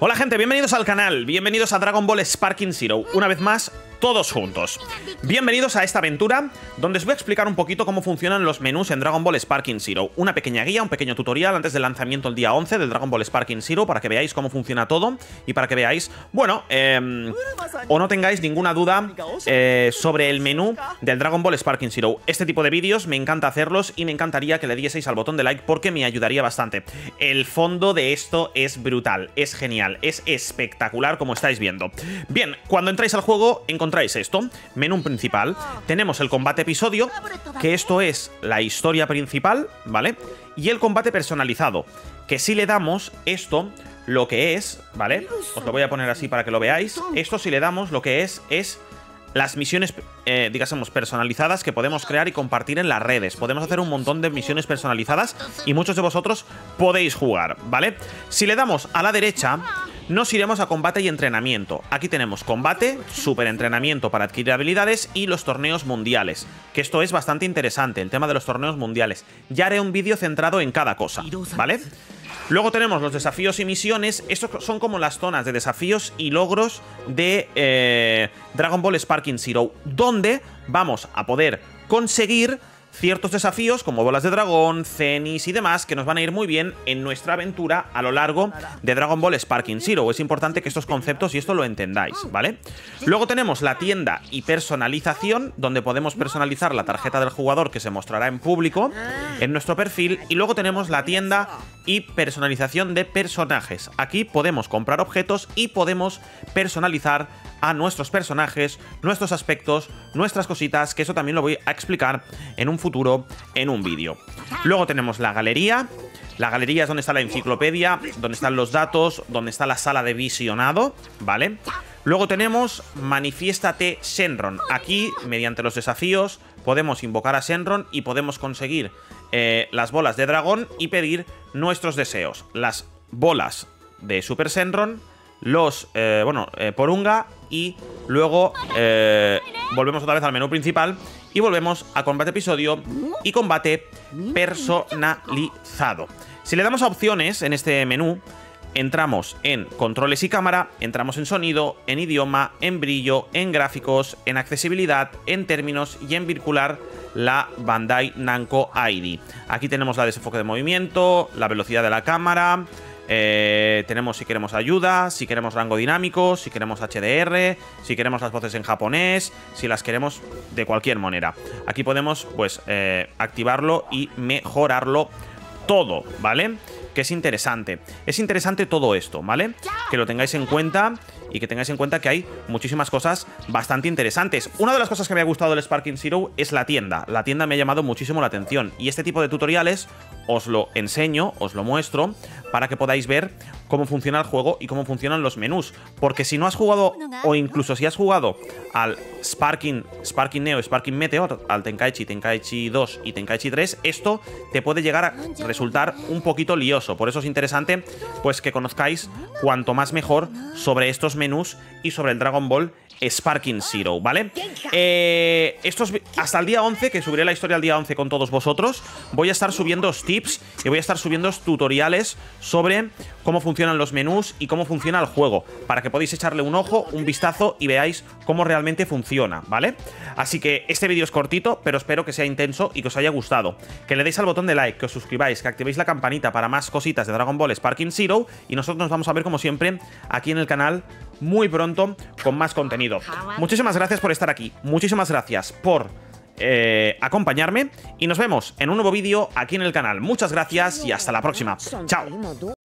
Hola gente, bienvenidos al canal, bienvenidos a Dragon Ball Sparking Zero, una vez más, todos juntos. Bienvenidos a esta aventura, donde os voy a explicar un poquito cómo funcionan los menús en Dragon Ball Sparking Zero. Una pequeña guía, un pequeño tutorial antes del lanzamiento el día 11 del Dragon Ball Sparking Zero, para que veáis cómo funciona todo y para que veáis, bueno, o no tengáis ninguna duda sobre el menú del Dragon Ball Sparking Zero. Este tipo de vídeos me encanta hacerlos y me encantaría que le dieseis al botón de like porque me ayudaría bastante. El fondo de esto es brutal, es genial. Es espectacular como estáis viendo. Bien, cuando entráis al juego encontráis esto, menú principal. Tenemos el combate episodio, que esto es la historia principal, ¿vale? Y el combate personalizado, que si le damos esto, lo que es, ¿vale? Os lo voy a poner así para que lo veáis. Esto si le damos, lo que es las misiones, digamos, personalizadas que podemos crear y compartir en las redes. Podemos hacer un montón de misiones personalizadas y muchos de vosotros podéis jugar, ¿vale? Si le damos a la derecha, nos iremos a combate y entrenamiento. Aquí tenemos combate, super entrenamiento para adquirir habilidades y los torneos mundiales. Que esto es bastante interesante, el tema de los torneos mundiales. Ya haré un vídeo centrado en cada cosa, ¿vale? Luego tenemos los desafíos y misiones. Estos son como las zonas de desafíos y logros de Dragon Ball Sparking Zero, donde vamos a poder conseguir ciertos desafíos como bolas de dragón, cenis y demás, que nos van a ir muy bien en nuestra aventura a lo largo de Dragon Ball Sparking Zero. Es importante que estos conceptos y esto lo entendáis, ¿vale? Luego tenemos la tienda y personalización, donde podemos personalizar la tarjeta del jugador que se mostrará en público en nuestro perfil. Y luego tenemos la tienda y personalización de personajes. Aquí podemos comprar objetos y podemos personalizar a nuestros personajes, nuestros aspectos, nuestras cositas, que eso también lo voy a explicar en un futuro en un vídeo. Luego tenemos la galería. La galería es donde está la enciclopedia, donde están los datos, donde está la sala de visionado, ¿vale? Luego tenemos Manifiéstate Shenron. Aquí, mediante los desafíos, podemos invocar a Shenron y podemos conseguir las bolas de dragón y pedir nuestros deseos. Las bolas de Super Shenron, los, Porunga, y luego volvemos otra vez al menú principal y volvemos a combate episodio y combate personalizado. Si le damos a opciones en este menú, entramos en controles y cámara, entramos en sonido, en idioma, en brillo, en gráficos, en accesibilidad, en términos y en vincular la Bandai Namco ID. Aquí tenemos la desenfoque de movimiento, la velocidad de la cámara. Tenemos si queremos ayuda, si queremos rango dinámico, si queremos HDR, si queremos las voces en japonés, si las queremos de cualquier manera. Aquí podemos pues activarlo y mejorarlo todo, ¿vale? Que es interesante. Es interesante todo esto, ¿vale? Que lo tengáis en cuenta y que tengáis en cuenta que hay muchísimas cosas bastante interesantes. Una de las cosas que me ha gustado del Sparking Zero es la tienda. La tienda me ha llamado muchísimo la atención y este tipo de tutoriales os lo enseño, os lo muestro para que podáis ver cómo funciona el juego y cómo funcionan los menús. Porque si no has jugado, o incluso si has jugado al Sparking Neo, Sparking Meteor, al Tenkaichi, Tenkaichi 2 y Tenkaichi 3, esto te puede llegar a resultar un poquito lioso. Por eso es interesante pues que conozcáis cuanto más mejor sobre estos menús y sobre el Dragon Ball Sparking Zero, ¿vale? Hasta el día 11, que subiré la historia el día 11 con todos vosotros, voy a estar subiendo tips y voy a estar subiendo tutoriales sobre cómo funcionan los menús y cómo funciona el juego, para que podáis echarle un ojo, un vistazo y veáis cómo realmente funciona, ¿vale? Así que este vídeo es cortito, pero espero que sea intenso y que os haya gustado. Que le deis al botón de like, que os suscribáis, que activéis la campanita para más cositas de Dragon Ball Sparking Zero y nosotros nos vamos a ver como siempre aquí en el canal muy pronto con más contenido. Muchísimas gracias por estar aquí, muchísimas gracias por acompañarme y nos vemos en un nuevo vídeo aquí en el canal. Muchas gracias y hasta la próxima. Chao.